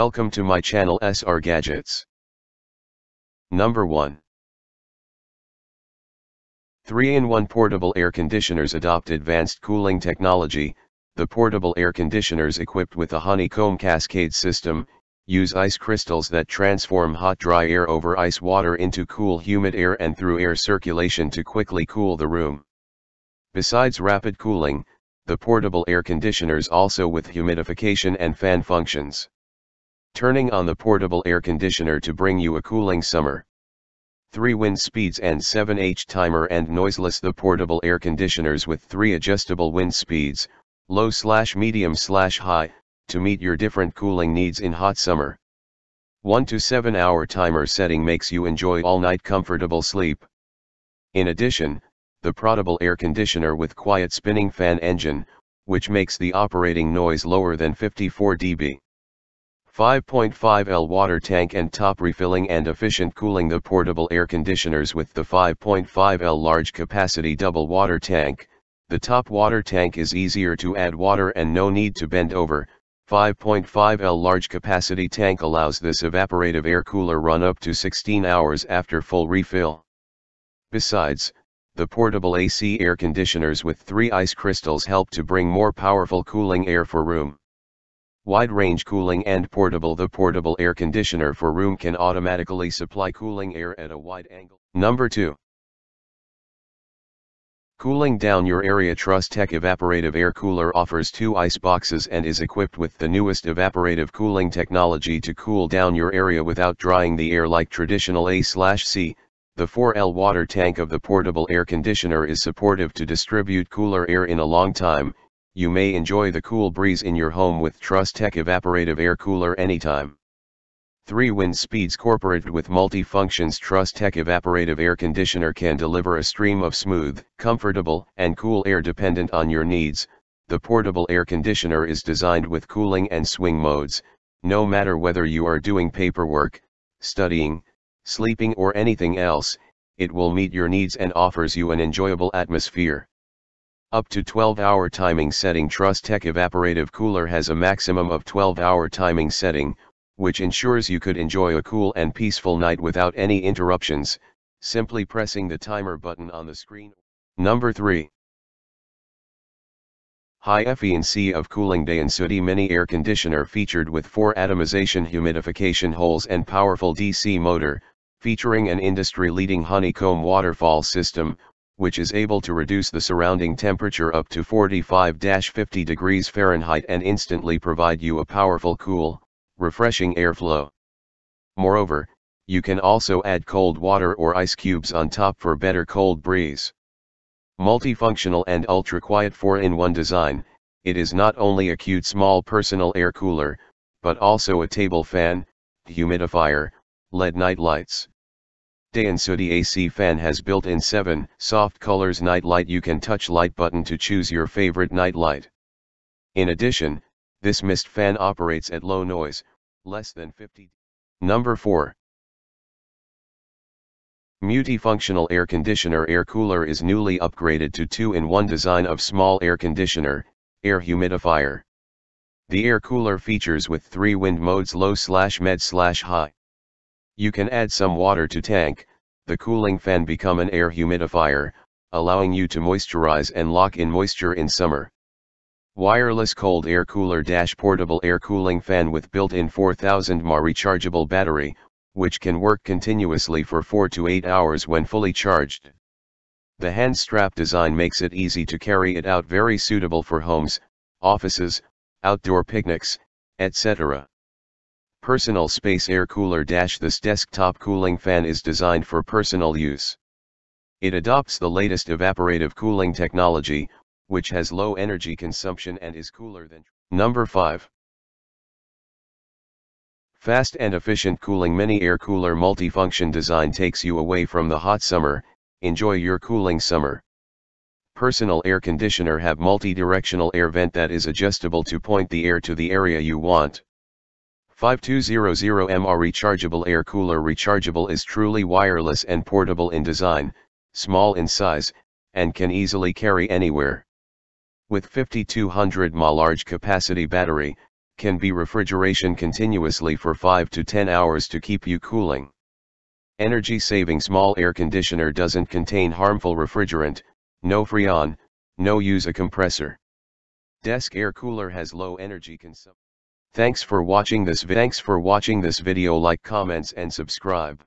Welcome to my channel SR Gadgets. Number 1. 3-in-1 portable air conditioners adopt advanced cooling technology. The portable air conditioners equipped with a honeycomb cascade system use ice crystals that transform hot dry air over ice water into cool humid air and through air circulation to quickly cool the room. Besides rapid cooling, the portable air conditioners also with humidification and fan functions. Turning on the portable air conditioner to bring you a cooling summer. 3 wind speeds and 7H timer and noiseless. The portable air conditioners with 3 adjustable wind speeds, low/medium/high, to meet your different cooling needs in hot summer. 1 to 7 hour timer setting makes you enjoy all night comfortable sleep. In addition, the portable air conditioner with quiet spinning fan engine, which makes the operating noise lower than 54 dB. 5.5L water tank and top refilling and efficient cooling. The portable air conditioners with the 5.5L large capacity double water tank. The top water tank is easier to add water and no need to bend over. 5.5L large capacity tank allows this evaporative air cooler run up to 16 hours after full refill. Besides, the portable AC air conditioners with 3 ice crystals help to bring more powerful cooling air for room. Wide range cooling and portable. The portable air conditioner for room can automatically supply cooling air at a wide angle. Number 2. Cooling down your area. Trustech evaporative air cooler offers 2 ice boxes and is equipped with the newest evaporative cooling technology to cool down your area without drying the air like traditional AC. The 4L water tank of the portable air conditioner is supportive to distribute cooler air in a long time. You may enjoy the cool breeze in your home with Trustech evaporative air cooler anytime. 3 wind speeds. Corporate with multi-functions. Trustech evaporative air conditioner can deliver a stream of smooth, comfortable, and cool air dependent on your needs. The portable air conditioner is designed with cooling and swing modes, no matter whether you are doing paperwork, studying, sleeping or anything else, it will meet your needs and offers you an enjoyable atmosphere. Up to 12-hour timing setting. Trustech evaporative cooler has a maximum of 12-hour timing setting, which ensures you could enjoy a cool and peaceful night without any interruptions, simply pressing the timer button on the screen. Number 3. High efficiency of cooling. Daonsuty mini air conditioner featured with 4 atomization humidification holes and powerful DC motor, featuring an industry-leading honeycomb waterfall system, which is able to reduce the surrounding temperature up to 45-50 degrees Fahrenheit and instantly provide you a powerful cool, refreshing airflow. Moreover, you can also add cold water or ice cubes on top for better cold breeze. Multifunctional and ultra-quiet 4-in-1 design, it is not only a cute small personal air cooler, but also a table fan, humidifier, LED night lights. Daonsuty AC fan has built-in 7 soft colors night light. You can touch light button to choose your favorite night light. In addition, this mist fan operates at low noise, less than 50 dB. Number 4. Multifunctional air conditioner. Air cooler is newly upgraded to 2-in-1 design of small air conditioner, air humidifier. The air cooler features with 3 wind modes, low/mid/high. You can add some water to tank, the cooling fan become an air humidifier, allowing you to moisturize and lock in moisture in summer. Wireless cold air cooler - portable air cooling fan with built-in 4000 mAh rechargeable battery, which can work continuously for 4 to 8 hours when fully charged. The hand strap design makes it easy to carry it out, very suitable for homes, offices, outdoor picnics, etc. Personal space air cooler - this desktop cooling fan is designed for personal use. It adopts the latest evaporative cooling technology, which has low energy consumption and is cooler than. Number 5. Fast and efficient cooling. Mini air cooler multifunction design takes you away from the hot summer, enjoy your cooling summer. Personal air conditioner have multi-directional air vent that is adjustable to point the air to the area you want. 5200 mAh rechargeable air cooler. Rechargeable is truly wireless and portable in design, small in size, and can easily carry anywhere. With 5200 mAh large capacity battery, can be refrigeration continuously for 5 to 10 hours to keep you cooling. Energy-saving small air conditioner doesn't contain harmful refrigerant, no Freon, no use a compressor. Desk air cooler has low energy consumption. Thanks for watching this video, like, comments and subscribe.